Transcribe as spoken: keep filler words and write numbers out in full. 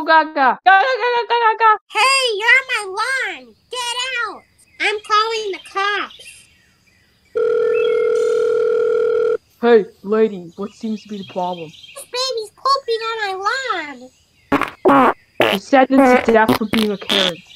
go gaga. Gaga, gaga, gaga, gaga. Hey, you're on my lawn. Get out. I'm calling the cops. Hey, lady, what seems to be the problem? This baby's pooping on my lawn. He's sentenced to death for being a Karen.